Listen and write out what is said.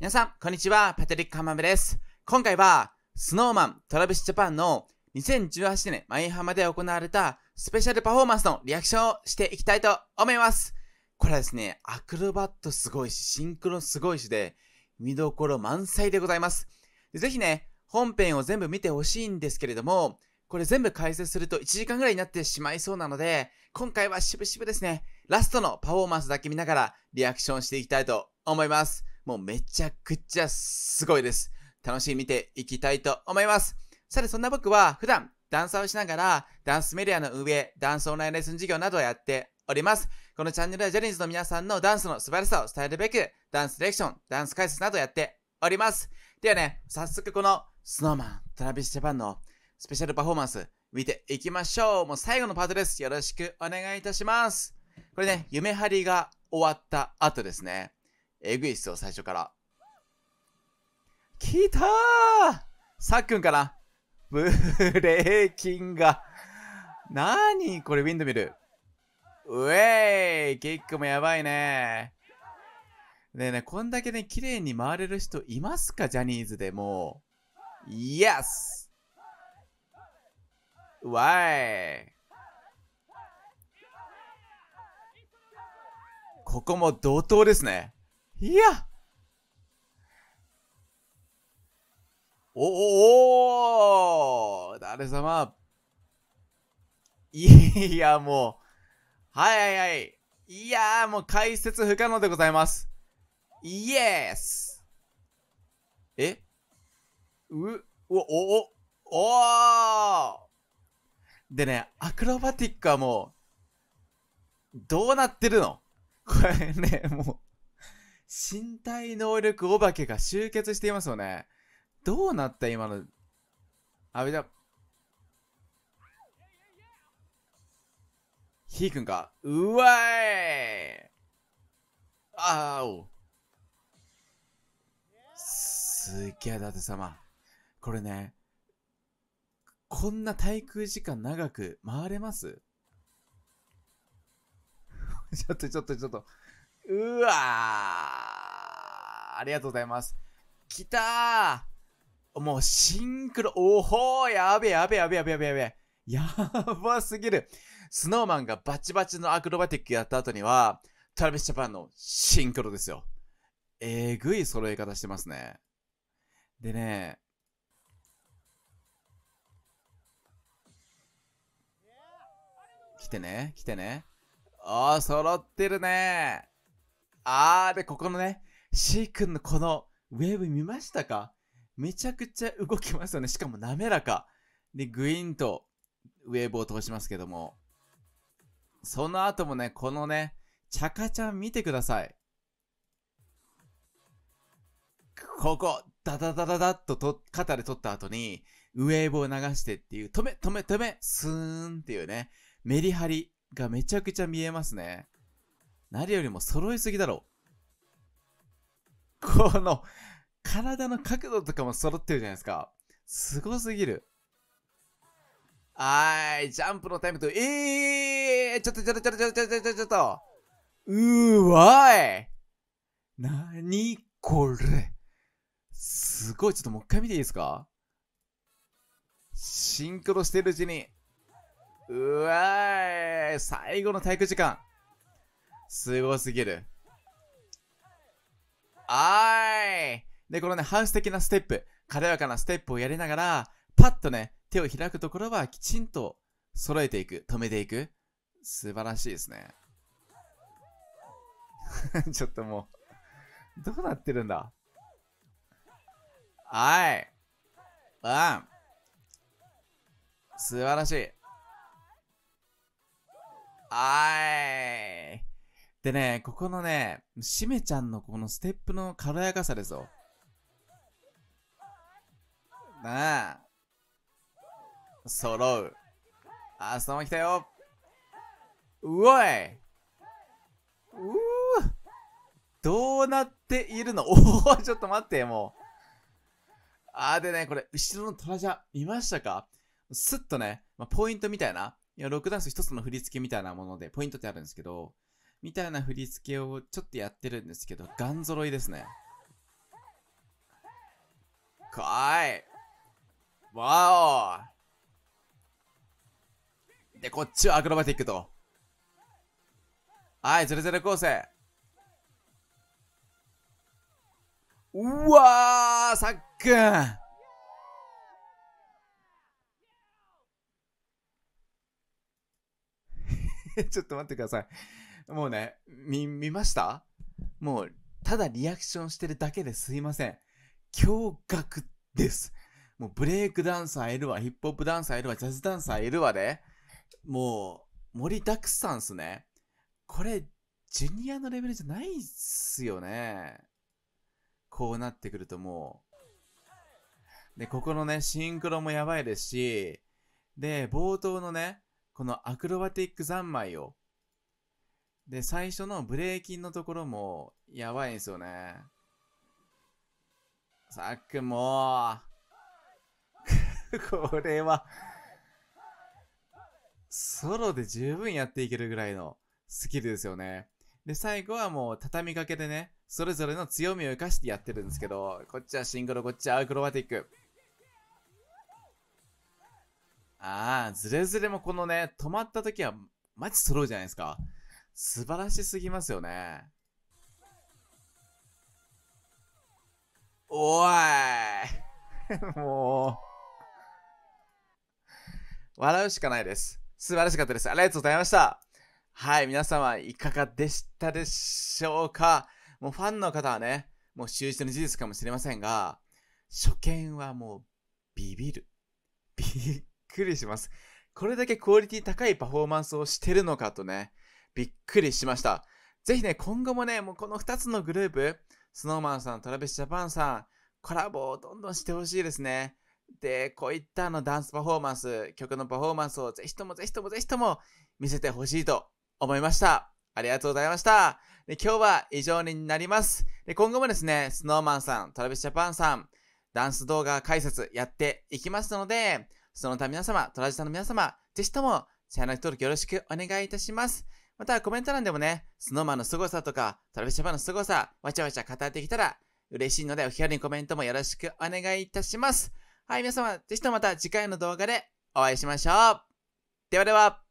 皆さん、こんにちは。パトリック・ハンマムです。今回は、SnowMan、Travis Japan の2018年舞浜で行われたスペシャルパフォーマンスのリアクションをしていきたいと思います。これはですね、アクロバットすごいし、シンクロすごいしで、見どころ満載でございます。ぜひね、本編を全部見てほしいんですけれども、これ全部解説すると1時間ぐらいになってしまいそうなので、今回はしぶしぶですね、ラストのパフォーマンスだけ見ながらリアクションしていきたいと思います。もうめちゃくちゃすごいです。楽しみに見ていきたいと思います。さて、そんな僕は普段ダンサーをしながらダンスメディアの運営、ダンスオンラインレッスン事業などをやっております。このチャンネルはジャニーズの皆さんのダンスの素晴らしさを伝えるべく、ダンスディレクション、ダンス解説などをやっております。ではね、早速この SnowMan、Travis Japan のスペシャルパフォーマンス見ていきましょう。もう最後のパートです。よろしくお願いいたします。これね、夢張りが終わった後ですね。えぐいっすよ、最初から。来たー！さっくんかな？ブレーキンが。なにこれ、ウィンドミル。うえーい！キックもやばいね。ねえねえ、こんだけね、綺麗に回れる人いますか？ジャニーズでもう。イエス！わーい！ここも怒涛ですね。いやおお誰様いやもうはいはいはいいやもう解説不可能でございます。イエースえうおおおおでねアクロバティックはもうどうなってるのこれねもう身体能力お化けが集結していますよね。どうなった今の。あべだ。ひーくんか。うわーい。あーお。すげえ、伊達様。これね。こんな滞空時間長く回れます？ちょっと。うわーありがとうございます。きたーもうシンクロ、おほーやべえ。やばすぎる。SnowMan がバチバチのアクロバティックやった後には、Travis Japan のシンクロですよ。えぐい揃え方してますね。でね、来てね。あー、揃ってるね。あーで、ここのね、シー君のこのウェーブ見ましたか？めちゃくちゃ動きますよね。しかも滑らか。で、グイーンとウェーブを通しますけども。その後もね、このね、チャカちゃん見てください。ここ、ダダダダダッと肩で取った後に、ウェーブを流してっていう、止め、スーンっていうね、メリハリがめちゃくちゃ見えますね。何よりも揃いすぎだろう。この体の角度とかも揃ってるじゃないですか。すごすぎる。はーい、ジャンプのタイムと、ちょっと。うーわーい。なにこれ。すごい、ちょっともう一回見ていいですか？シンクロしてるうちに。うわーい。最後の体育時間。すごすぎる。で、このね、ハウス的なステップ、軽やかなステップをやりながら、パッとね、手を開くところはきちんと揃えていく、止めていく。素晴らしいですね。ちょっともう、どうなってるんだ。素晴らしい。でね、ここのね、しめちゃんのこのステップの軽やかさですよ。なあ。揃う。あー、そのまま来たよ。うおい。どうなっているの？おお、ちょっと待って、もう。でね、これ、後ろのトラジャ、見ましたか？スッとね、まあ、ポイントみたいな。いや、ロックダンス一つの振り付けみたいなもので、ポイントってあるんですけど、みたいな振り付けをちょっとやってるんですけど、ガン揃いですね。かい。わお。で、こっちはアクロバティックと。はい、ズレズレ構成。うわー、さっくん。ちょっと待ってください。もうね、見ました?もう、ただリアクションしてるだけですいません。驚愕です。もうブレイクダンサーいるわ、ヒップホップダンサーいるわ、ジャズダンサーいるわで、もう、盛りだくさんっすね。これ、ジュニアのレベルじゃないっすよね。こうなってくるともう。で、ここのね、シンクロもやばいですし、で、冒頭のね、このアクロバティック三昧を。で、最初のブレーキンのところもやばいんですよね。さっくんもこれはソロで十分やっていけるぐらいのスキルですよね。で、最後はもう畳みかけでね、それぞれの強みを生かしてやってるんですけど、こっちはシンクロ、こっちはアクロバティック。ああ、ズレズレもこのね、止まった時はマジ揃うじゃないですか。素晴らしすぎますよね。おーいもう、笑うしかないです。素晴らしかったです。ありがとうございました。はい、皆様いかがでしたでしょうか?もうファンの方はね、もう周知の事実かもしれませんが、初見はもうビビる。びっくりします。これだけクオリティ高いパフォーマンスをしてるのかとね、びっくりしました。ぜひね、今後もね、もうこの2つのグループ、SnowMan さん、Travis Japan さん、コラボをどんどんしてほしいですね。で、こういったダンスパフォーマンス、曲のパフォーマンスをぜひとも見せてほしいと思いました。ありがとうございました。で、今日は以上になります。で、今後もですね、SnowMan さん、Travis Japan さん、ダンス動画解説やっていきますので、その他皆様、トラジタの皆様、ぜひともチャンネル登録よろしくお願いいたします。またコメント欄でもね、SnowMan の凄さとか、Travis Japan の凄さ、わちゃわちゃ語ってきたら嬉しいので、お気軽にコメントもよろしくお願いいたします。はい、皆様、ぜひともまた次回の動画でお会いしましょう。ではでは。